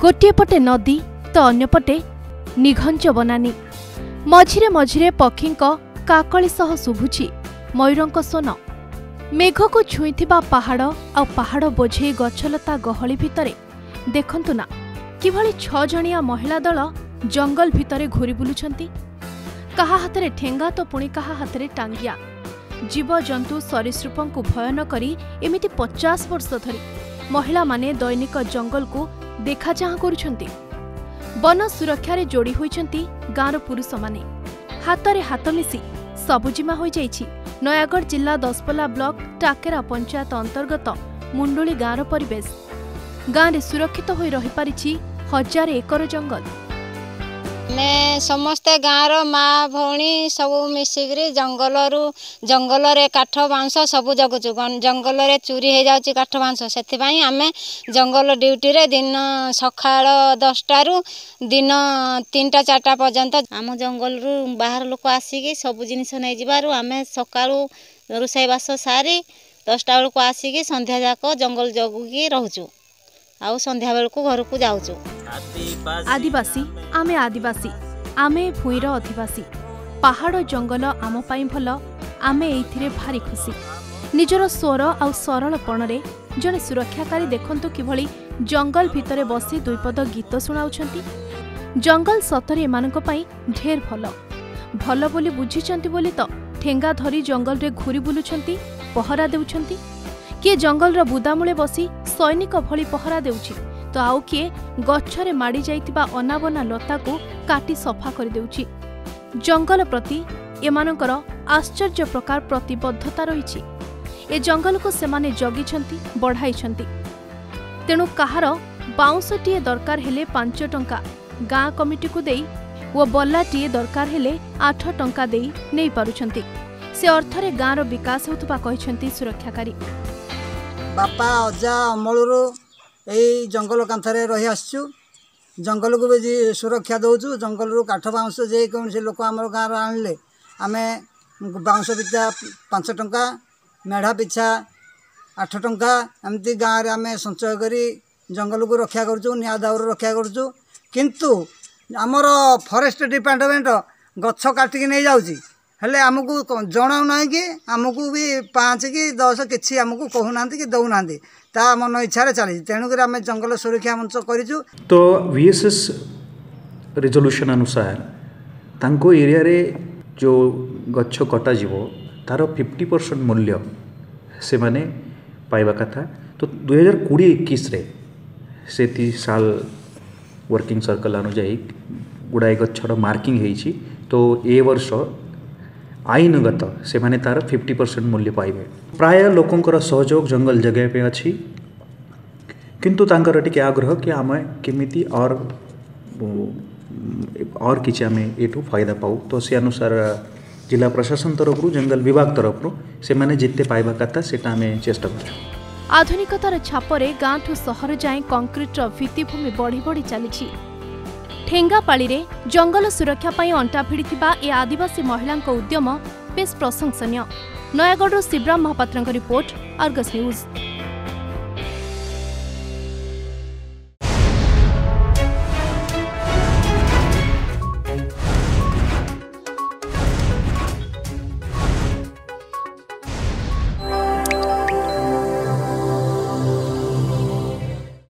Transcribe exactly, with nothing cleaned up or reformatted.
गोटे पटे नदी तो अन्यपटे निघंच बनानी मझिरे मझिरे पक्षी काकली सह शुभुची मयूरंक सोन। मेघ को छुईथिबा पहाड़ आ पहाड़ बोझे गछलता गहली भितरे देखंतु ना किभली छ जणिया महिला दल जंगल भितरे घूरी बुलुछंती। कहा हाथरे ठेंगा तो पुणी कहा हाथरे टांगिया। जीवजंतु सरीसृपंकु भय न करी एमिति पचास वर्ष धरी महिला माने दैनिक जंगल को देखा चाहां करुछंती। वन सुरक्षा रे जोड़ी होइछंती गाँर पुरुष माने हाथरे हाथ मिसी सबुजिमा हो जाइछि। नयागढ़ जिला दशपल्ला ब्लॉक टाकेरा पंचायत अंतर्गत मुंडुली गाँर परिवेश गाँव सुरक्षित हो रही पारिछि हजार एकर जंगल। मैं समस्ते गाँवर माँ भी सब मिसिक जंगल रु जंगल काठ बांस सब जगुचु जंगल रे चोरी हो जाऊँगी काठ बांस से आम जंगल ड्यूटी रे दिन सका दसटा रु दिन तीन टा चार्टा पर्यंत आम जंगल रु बाहर लोक आसिक सब जिनस नहीं जबार आम सका रोसईवास सारी दसटा बेलू आसिक संध्या जाक जंगल जगुकी रोचु आउ संध्या बेल को घर को जाऊँ। आदिवासी आमे आदिवासी आमे भूईर अधिवासी पहाड़ जंगल आम पाई भल आमे एथिरे भारी खुशी। निजर स्वर आ सरलपण रे जने सुरक्षाकारी देखंतु किभली जंगल भितरे बसी दुईपद गीत सुनाउछंती। जंगल सतरे एमानक पई ढेर भल भल बोली बुझिछंती बोली तो ठेंगा धरी जंगल रे घूरी बुलुछंती पहरा देउछंती। किए जंगल रा बुदामुळे बसी सैनिक भली पहरा देउछी तो आउ किए गछरे माड़ी जाइतिबा अनाबना लता को काटी सफा कर देउची। जंगल प्रति एमानकर आश्चर्य प्रकार प्रतिबद्धता रहिछि। ए जंगल को सेमाने जगिछंती बढ़ाइछंती। तेणु कहार बाउंसटीए दरकार हेले पांच टंका गाँ कमिटी को देई वो बल्लाटीए दरकार हेले आठ टंका देई नै पारुछंती। से अर्थरे गाँर विकास होतबा कहिछंती सुरक्षाकारी। बापा अजा अमलरू यही जंगल कांथरे रही आसचु जंगल को भी सुरक्षा दौचु। जंगल रू काठ बाउंस जे कौन लोक आम गाँव आणले आम बाउंस पिछा पांच टंका मेढ़ा पिछा आठ टंका एमती गाँव में आम संचय करी जंगल को रक्षा करूँ निआ दाऊर रक्षा करूँ। किंतु आमर फॉरेस्ट डिपार्टमेंट गछ काटिकी नहीं जाऊँगी हेले आमको जनाऊना कि आमको भी पाँच कि दस किसी आमको कहूना कि दौना ता मन इच्छा चली। तेणुक आम जंगल सुरक्षा मंच करूँ तो वीएसएस रिजोल्यूशन अनुसार तांको एरिया रे जो गच्छ कटा जीवो तारो फिफ्टी परसेंट मूल्य से माने पाइबा कथा। तो दुई हजार कोड़े इक्कीस से तीस साल वर्किंग सर्कल अनुजाई गुड़ाए गच्छर मार्किंग होइछि। तो ए वर्ष आईनगत से माने तार फिफ्टी परसेंट मूल्य पाइबे। प्राय लोकंकर सहयोग जंगल जगह पे अच्छी किंतु तांकर टिके आग्रह कि आम केमिति और और किछि आम एठू फायदा पाऊ। तो से अनुसार जिला प्रशासन तरफ जंगल विभाग तरफ से माने जिते पाइबा कथा सेटा आम चेष्टा कर। आधुनिकतार छापरे गाँठू सहर जाए कंक्रीटर भित्तिभूमि बढ़ी बढ़ी चली। ठेंगापाड़ी रे जंगल सुरक्षा पाई अंटा भिड़िथिबा ए आदिवासी महिला उद्यम बेस प्रशंसनीय। Nayagarh Shivram Mahapatra report Argus news.